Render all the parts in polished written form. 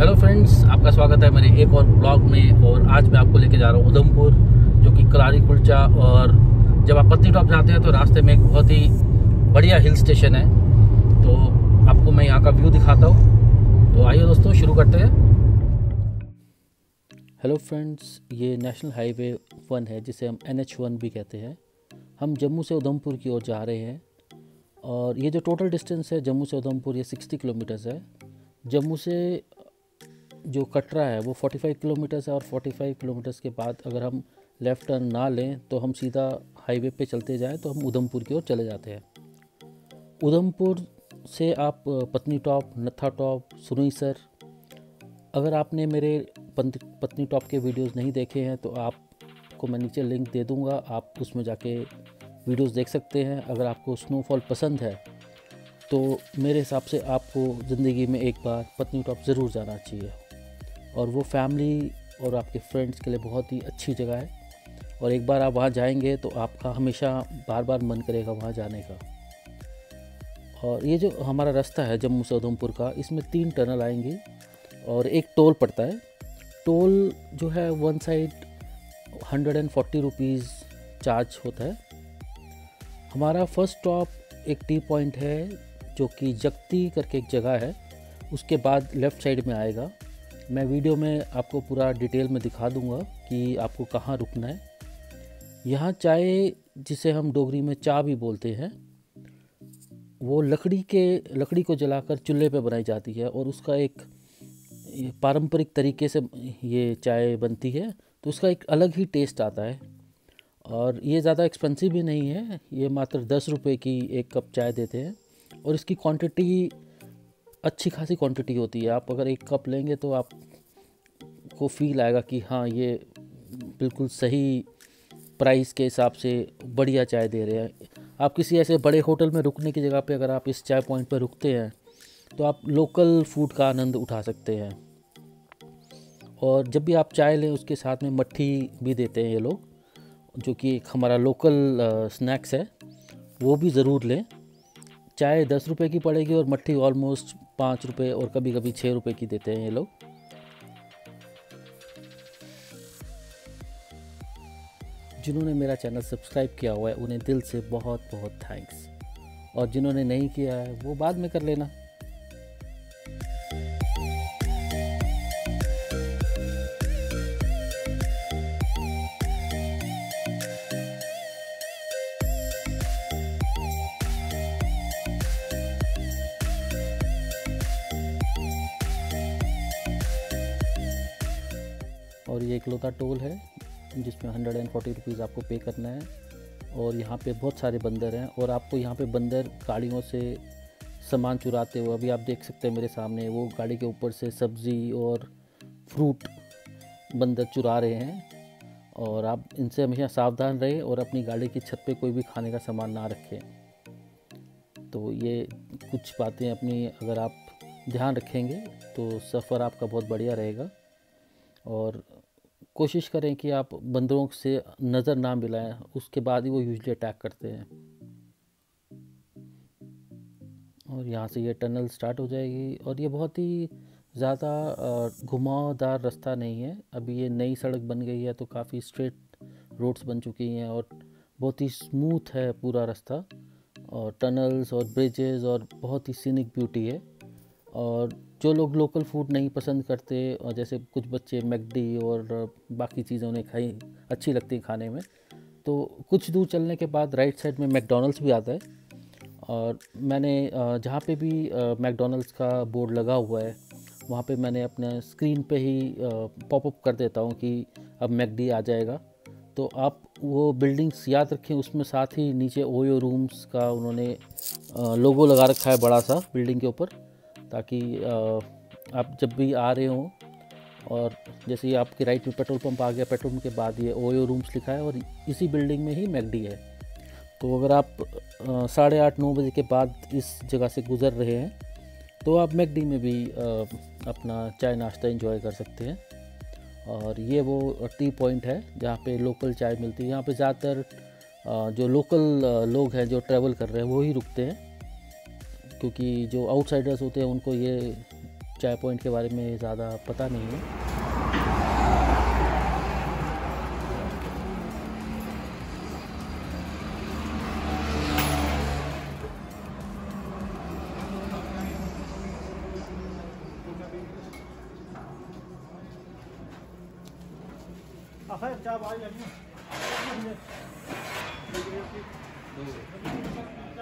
Hello friends, आपका स्वागत है मेरे एक और ब्लॉग में। और आज मैं आपको लेके जा रहा हूँ उधमपुर, जो कि कलारी कुलचा। और जब आप पत्नीटॉप जाते हैं तो रास्ते में एक बहुत ही बढ़िया हिल स्टेशन है, तो आपको मैं यहाँ का व्यू दिखाता हूँ। तो आइए दोस्तों, शुरू करते हैं। हेलो फ्रेंड्स, ये नेशनल हाईवे 1 है, जिसे हम NH1 भी कहते हैं। हम जम्मू से उधमपुर की ओर जा रहे हैं और ये जो टोटल डिस्टेंस है जम्मू से उधमपुर, ये 60 किलोमीटर्स है। जम्मू से जो कटरा है वो 45 किलोमीटर्स है और 45 किलोमीटर्स के बाद अगर हम लेफ़्ट टर्न ना लें तो हम सीधा हाईवे पे चलते जाएं तो हम उधमपुर की ओर चले जाते हैं। उधमपुर से आप पत्नीटॉप, नथा टॉप, सराईसर, अगर आपने मेरे पत्नीटॉप के वीडियोस नहीं देखे हैं तो आपको मैं नीचे लिंक दे दूँगा, आप उसमें जाके वीडियोस देख सकते हैं। अगर आपको स्नोफॉल पसंद है तो मेरे हिसाब से आपको ज़िंदगी में एक बार पत्नीटॉप ज़रूर जाना चाहिए, और वो फैमिली और आपके फ्रेंड्स के लिए बहुत ही अच्छी जगह है। और एक बार आप वहाँ जाएंगे तो आपका हमेशा बार बार मन करेगा वहाँ जाने का। और ये जो हमारा रास्ता है जम्मू से उधमपुर का, इसमें 3 टनल आएंगी और एक टोल पड़ता है। टोल जो है वन साइड 140 रुपीज़ चार्ज होता है। हमारा फर्स्ट स्टॉप एक टी पॉइंट है, जो कि जगती करके एक जगह है, उसके बाद लेफ़्ट साइड में आएगा। मैं वीडियो में आपको पूरा डिटेल में दिखा दूंगा कि आपको कहाँ रुकना है। यहाँ चाय, जिसे हम डोगरी में चा भी बोलते हैं, वो लकड़ी को जलाकर चूल्हे पे बनाई जाती है, और उसका एक पारंपरिक तरीके से ये चाय बनती है, तो उसका एक अलग ही टेस्ट आता है। और ये ज़्यादा एक्सपेंसिव भी नहीं है, ये मात्र 10 रुपये की एक कप चाय देते हैं, और इसकी क्वांटिटी अच्छी खासी क्वांटिटी होती है। आप अगर एक कप लेंगे तो आप को फील आएगा कि हाँ, ये बिल्कुल सही प्राइस के हिसाब से बढ़िया चाय दे रहे हैं। आप किसी ऐसे बड़े होटल में रुकने की जगह पे अगर आप इस चाय पॉइंट पर रुकते हैं तो आप लोकल फूड का आनंद उठा सकते हैं। और जब भी आप चाय लें उसके साथ में मट्ठी भी देते हैं ये लोग, जो कि एक हमारा लोकल स्नैक्स है, वो भी ज़रूर लें। चाय 10 रुपये की पड़ेगी और मट्ठी ऑलमोस्ट 5 रुपये और कभी कभी 6 रुपये की देते हैं ये लोग। जिन्होंने मेरा चैनल सब्सक्राइब किया हुआ है उन्हें दिल से बहुत बहुत थैंक्स, और जिन्होंने नहीं किया है वो बाद में कर लेना। और ये इकलौता टोल है जिसमें 140 रुपीज़ आपको पे करना है। और यहाँ पे बहुत सारे बंदर हैं, और आपको यहाँ पे बंदर गाड़ियों से सामान चुराते हुए, अभी आप देख सकते हैं मेरे सामने, वो गाड़ी के ऊपर से सब्ज़ी और फ्रूट बंदर चुरा रहे हैं। और आप इनसे हमेशा सावधान रहें और अपनी गाड़ी की छत पे कोई भी खाने का सामान ना रखें। तो ये कुछ बातें अपनी अगर आप ध्यान रखेंगे तो सफ़र आपका बहुत बढ़िया रहेगा। और कोशिश करें कि आप बंदरों से नज़र ना मिलाएं, उसके बाद ही वो यूजली अटैक करते हैं। और यहाँ से ये टनल स्टार्ट हो जाएगी, और ये बहुत ही ज़्यादा घुमावदार रास्ता नहीं है। अभी ये नई सड़क बन गई है तो काफ़ी स्ट्रेट रोड्स बन चुकी हैं और बहुत ही स्मूथ है पूरा रास्ता, और टनल्स और ब्रिजेस और बहुत ही सीनिक ब्यूटी है। और जो लोग लोकल फूड नहीं पसंद करते, और जैसे कुछ बच्चे मैकडी और बाकी चीज़ें उन्हें खाई अच्छी लगती है खाने में, तो कुछ दूर चलने के बाद राइट साइड में मैकडोनल्ड्स भी आता है। और मैंने जहाँ पे भी मैकडोनल्ड्स का बोर्ड लगा हुआ है वहाँ पे मैंने अपने स्क्रीन पे ही पॉपअप कर देता हूँ कि अब मैकडी आ जाएगा, तो आप वो बिल्डिंग्स याद रखें। उसमें साथ ही नीचे ओयो रूम्स का उन्होंने लोगो लगा रखा है बड़ा सा बिल्डिंग के ऊपर, ताकि आप जब भी आ रहे हो, और जैसे ही आपके राइट में पेट्रोल पंप आ गया, पेट्रोल पंप के बाद ये ओयो रूम्स लिखा है और इसी बिल्डिंग में ही मैकडी है। तो अगर आप 8:30-9 बजे के बाद इस जगह से गुज़र रहे हैं तो आप मैकडी में भी अपना चाय नाश्ता एंजॉय कर सकते हैं। और ये वो टी पॉइंट है जहाँ पे लोकल चाय मिलती है। यहाँ पे ज़्यादातर जो लोकल लोग हैं जो ट्रैवल कर रहे हैं वो ही रुकते हैं, क्योंकि जो आउटसाइडर्स होते हैं उनको ये चाय पॉइंट के बारे में ज़्यादा पता नहीं है।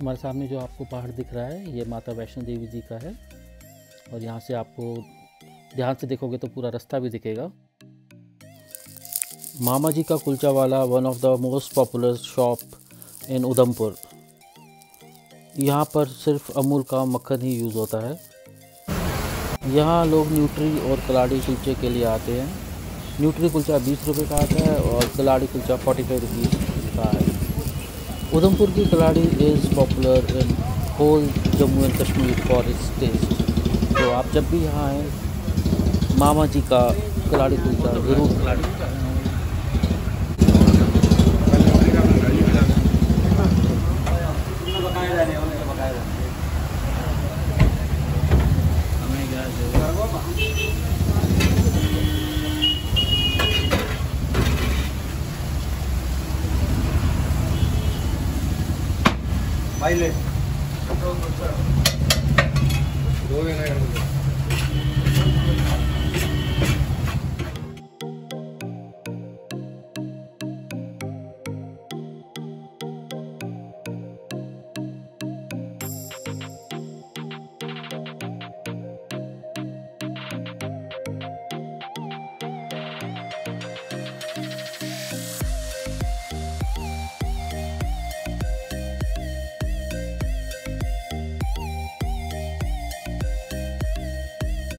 हमारे सामने जो आपको पहाड़ दिख रहा है ये माता वैष्णो देवी जी का है और यहाँ से आपको ध्यान से देखोगे तो पूरा रास्ता भी दिखेगा। मामा जी का कुलचा वाला one of the most popular shop in Udhampur. यहाँ पर सिर्फ अमूल का मक्खन ही यूज़ होता है। यहाँ लोग न्यूट्री और कलाड़ी कुलचे के लिए आते हैं। न्यूट्री कुलचा 20 रुपये का आता है और कलाड़ी कुलचा 45 रुपीज़ का है। उधमपुर की kalari is popular in whole Jammu and Kashmir for its taste. तो आप जब भी यहाँ आएँ मामा जी का कलाड़ी कुलचा ज़रूर ले। दो